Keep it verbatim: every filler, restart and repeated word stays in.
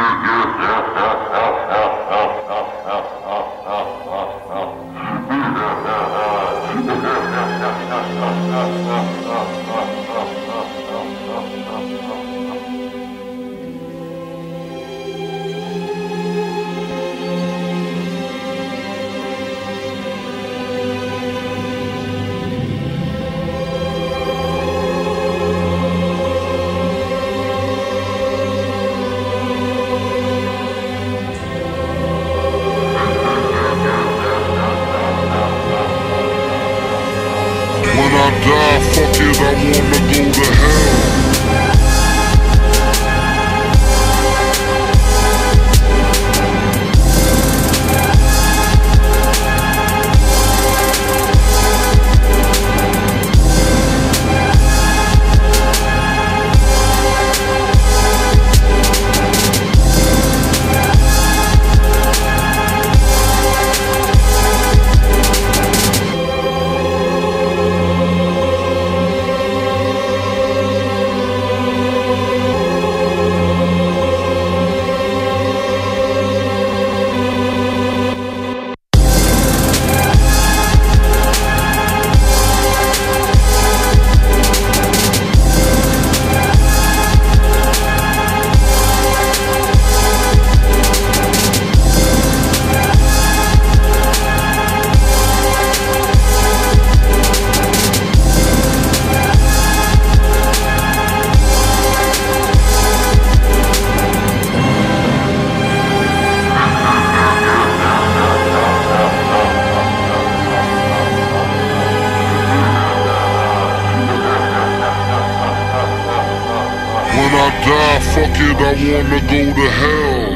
When I die, fuck it, I wanna go to hell. When I die, fuck it, I wanna go to hell.